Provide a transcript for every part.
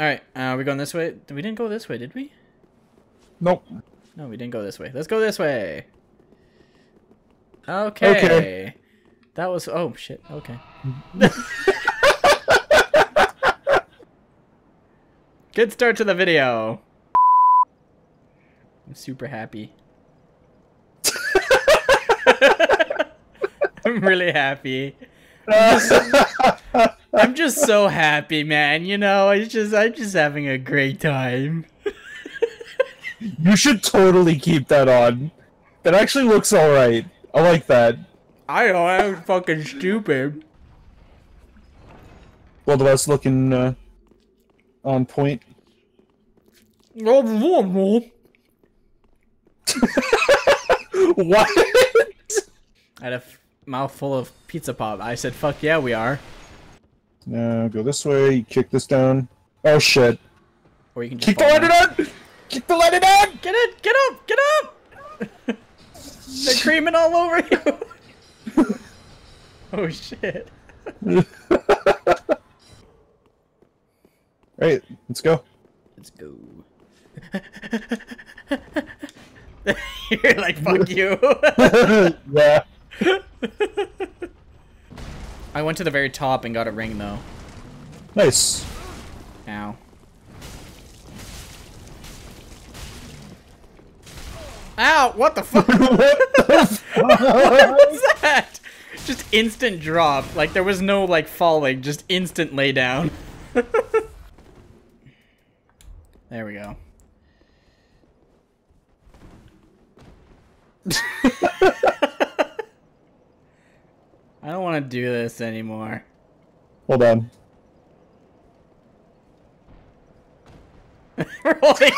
Alright, are we going this way? We didn't go this way, did we? Nope. No, we didn't go this way. Let's go this way! Okay. Okay. That was... Oh, shit. Okay. Good start to the video. I'm super happy. I'm really happy. I'm just so happy, man. You know, I'm just having a great time. You should totally keep that on. That actually looks alright. I like that. I know, I'm fucking stupid. Both of us looking on point. What? I had a mouthful of pizza pop. I said, fuck yeah, we are. Now go this way, you kick this down. Oh shit. Or you can just kick the lighter on! Kick the lighter down! Get it! Get up! Get up! They're creaming all over you! Oh shit. Alright, let's go. Let's go. You're like, fuck you. Yeah. I went to the very top and got a ring, though. Nice. Ow. Ow! What the fuck? What was that? Just instant drop. Like, there was no, like, falling. Just instant lay down. There we go. I don't want to do this anymore. Hold on. Roll it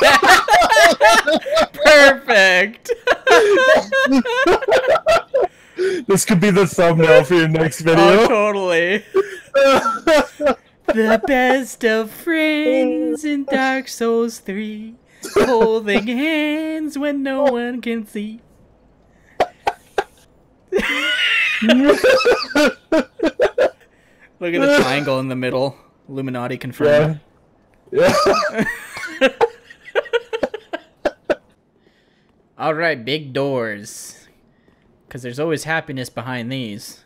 out. Perfect. This could be the thumbnail for your next video. Oh, totally. The best of friends in Dark Souls 3, holding hands when no one can see. Look at the triangle in the middle. Illuminati confirmed. Yeah. Yeah. All right, big doors. Because there's always happiness behind these.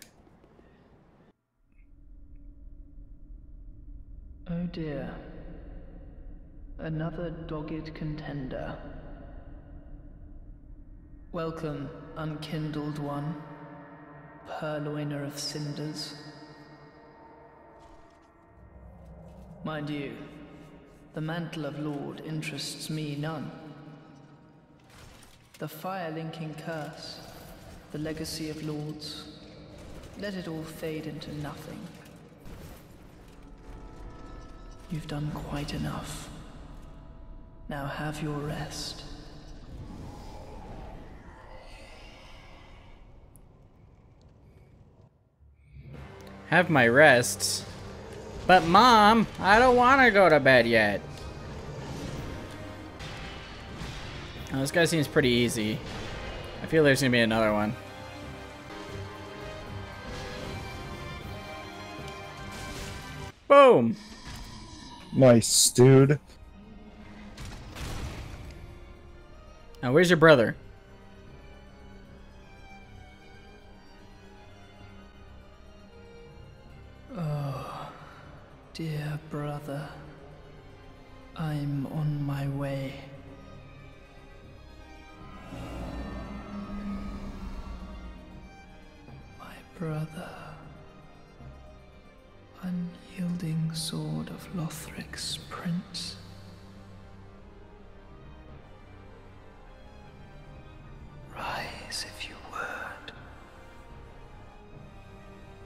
Oh dear. Another dogged contender. Welcome, unkindled one. Purloiner of cinders. Mind you, the mantle of Lord interests me none. The fire-linking curse, the legacy of lords, let it all fade into nothing. You've done quite enough. Now have your rest. Have my rest. But Mom, I don't want to go to bed yet. Oh, this guy seems pretty easy. I feel there's going to be another one. Boom. Nice, dude. Now, where's your brother? Dear brother, I'm on my way. My brother, unyielding sword of Lothric's prince. Rise if you would,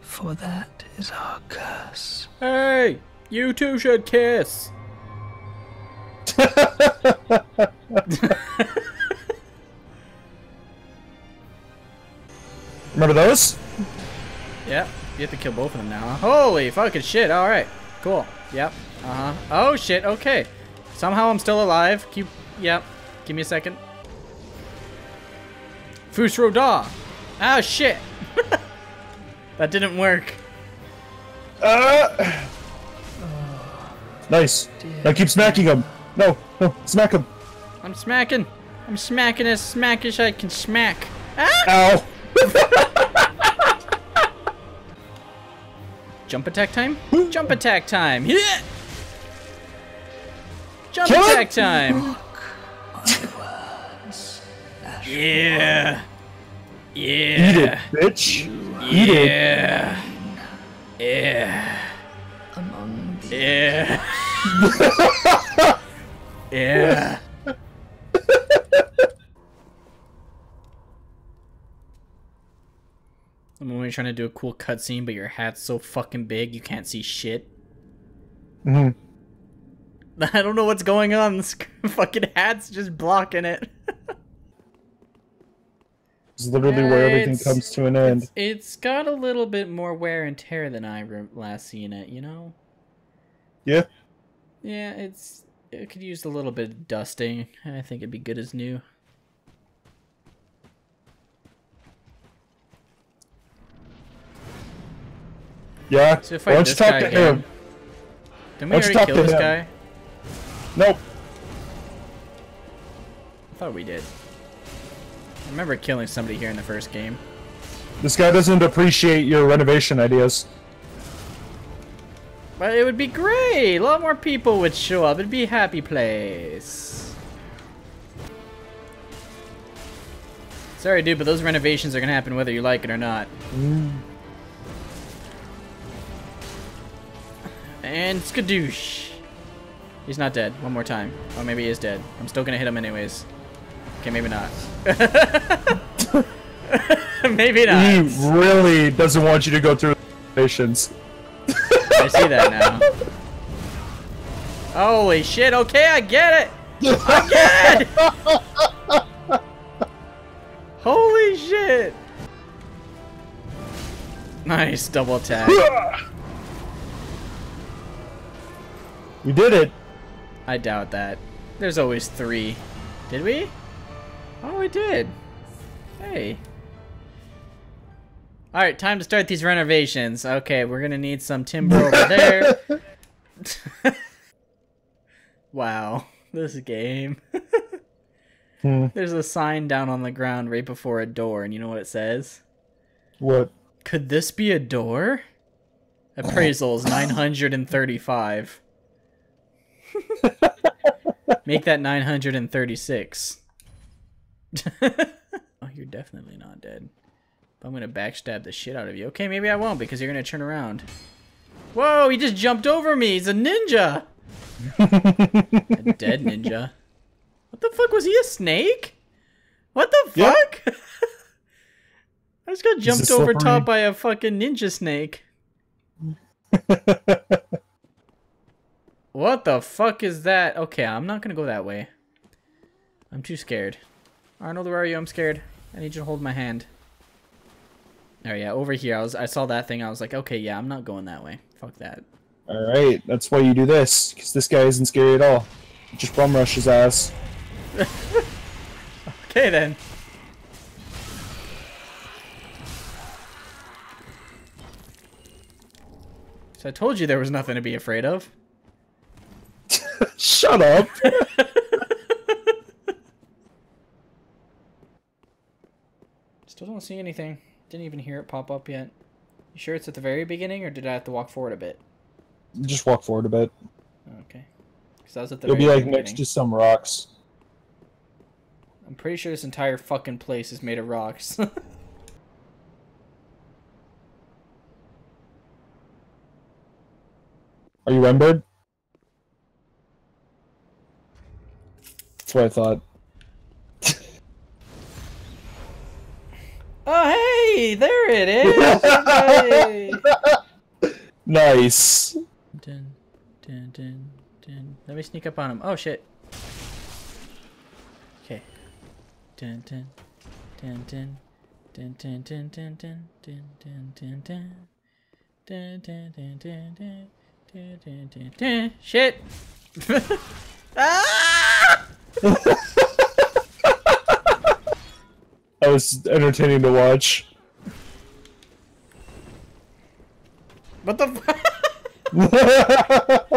for that is our curse. Hey, you two should kiss. Remember those? Yeah, you have to kill both of them now. Huh? Holy fucking shit! All right, cool. Yep. Uh huh. Oh shit. Okay. Somehow I'm still alive. Keep. Yep. Give me a second. Fusro da. Ah shit. That didn't work. Oh, Nice. Dude. Now keep smacking him. No, no, smack him. I'm smacking. I'm smacking as smack as I can smack. Ah! Ow. Jump attack time? Jump attack time. Yeah. Jump Kill attack it? Time. Yeah. Yeah. Eat it, bitch. Eat yeah. it. Yeah. Among the yeah. yeah. I'm only trying to do a cool cutscene, but your hat's so fucking big you can't see shit. Mm-hmm. I don't know what's going on. This fucking hat's just blocking it. It's literally where everything comes to an end. It's got a little bit more wear and tear than I last seen it, you know? Yeah. Yeah, it could use a little bit of dusting, and I think it'd be good as new. Yeah, so why don't you talk to him? Didn't we already kill this guy? Nope. I thought we did. I remember killing somebody here in the first game. This guy doesn't appreciate your renovation ideas. But it would be great! A lot more people would show up. It'd be a happy place. Sorry, dude, but those renovations are gonna happen whether you like it or not. Mm. And skadoosh. He's not dead. One more time. Oh, maybe he is dead. I'm still gonna hit him anyways. Okay, maybe not. Maybe not. He really doesn't want you to go through renovations. I see that now. Holy shit, okay, I get it! I get it! Holy shit! Nice double attack. We did it! I doubt that. There's always three. Did we? Oh, we did. Hey. Alright, time to start these renovations. Okay, we're gonna need some timber over there. Wow, this game. There's a sign down on the ground right before a door, and you know what it says? What? Could this be a door? Appraisal is 935. Make that 936. Oh, you're definitely not dead. I'm gonna backstab the shit out of you. Okay, maybe I won't because you're gonna turn around. Whoa, he just jumped over me! He's a ninja! A dead ninja. What the fuck? Was he a snake? What the fuck? Yep. I just got jumped over top by a fucking ninja snake. What the fuck is that? Okay, I'm not gonna go that way. I'm too scared. Arnold, where are you? I'm scared. I need you to hold my hand. Oh yeah, over here. I saw that thing. I was like, okay, yeah, I'm not going that way. Fuck that. All right, that's why you do this, because this guy isn't scary at all. You just bum rush his ass. Okay then. So I told you there was nothing to be afraid of. Shut up! Still don't see anything. Didn't even hear it pop up yet. You sure it's at the very beginning, or did I have to walk forward a bit? Just walk forward a bit. Okay. Because I was at the very beginning. It'll be like next to some rocks. I'm pretty sure this entire fucking place is made of rocks. Are you Rembird? That's what I thought. Oh, hey! There it is! Hey. Nice. Dun, dun, dun, dun. Let me sneak up on him. Oh, shit. Okay. Dun, dun, dun, dun, dun, dun, dun, dun, dun, dun, dun, dun, dun, dun, dun, dun, dun, dun, dun, dun. Shit! Ah! That was entertaining to watch. What the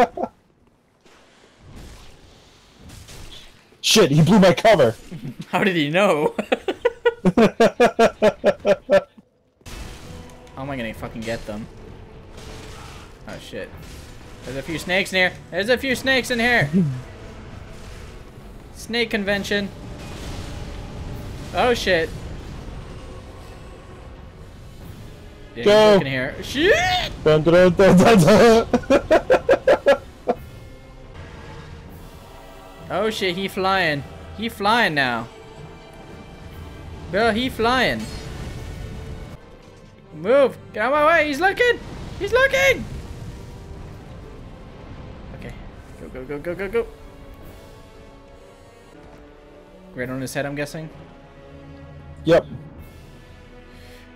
fuck? shit, he blew my cover! How did he know? How am I gonna fucking get them? Oh shit. There's a few snakes in here! There's a few snakes in here! Snake convention! Oh shit! Dude, go! In here. Shit! Dun, dun, dun, dun, dun. Oh shit, he flying. He flying now. Bro, he flying. Move! Get out of my way! He's looking! He's looking! Okay. Go, go, go, go, go, go! Right on his head, I'm guessing? Yep.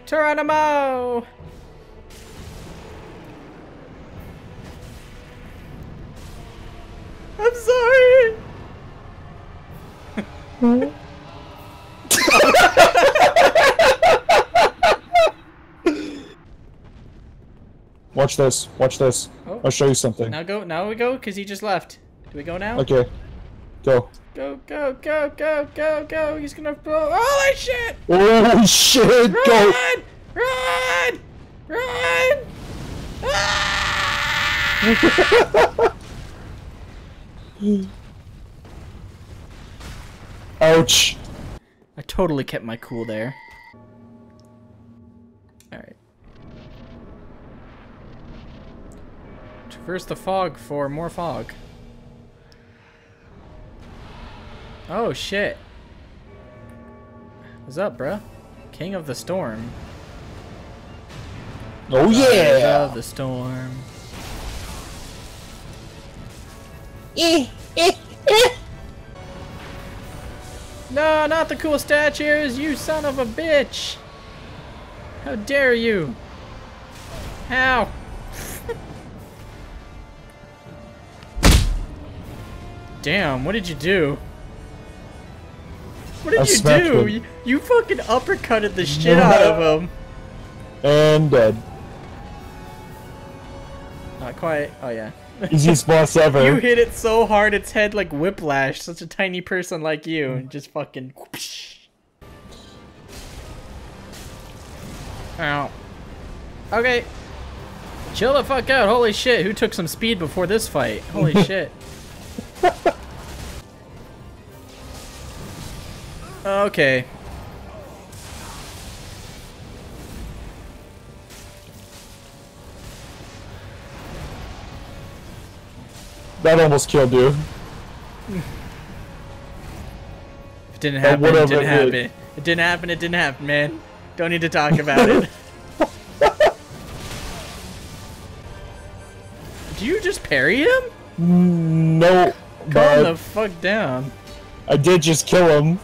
Geronimo! I'm sorry! Watch this, watch this. Oh. I'll show you something. Now go, now we go, because he just left. Do we go now? Okay. Go. Go, go, go, go, go, go. He's gonna blow. Holy shit! Holy shit! Run! Go. Run! Run! Ah! Ouch. I totally kept my cool there. Alright. Traverse the fog for more fog. Oh shit. What's up, bruh? King of the storm. Oh yeah! King of the storm. No, not the cool statues, you son of a bitch! How dare you? How? Damn, what did you do? What did you do? You fucking uppercutted the shit out of him. And dead. Not quite. Oh yeah. Easiest boss ever. You hit it so hard, its head like whiplash. Such a tiny person like you, and just fucking. Whoosh. Ow. Okay. Chill the fuck out. Holy shit. Who took some speed before this fight? Holy shit. Okay. That almost killed you. It didn't happen, it didn't happen. It didn't happen, it didn't happen, man. Don't need to talk about it. Do you just parry him? No. Calm the fuck down. I did just kill him.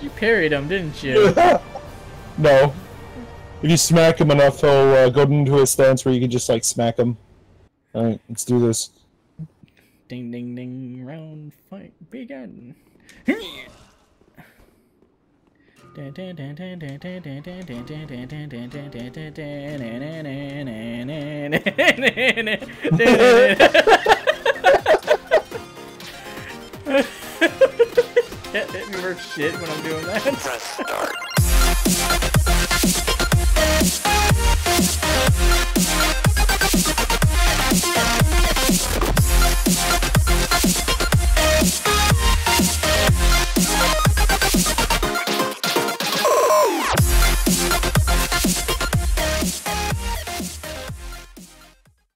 You parried him, didn't you? No. If you smack him enough, he'll go into a stance where you can just, like, smack him. Alright, let's do this. Ding, ding, ding, round fight begin. That didn't work shit when I'm doing that.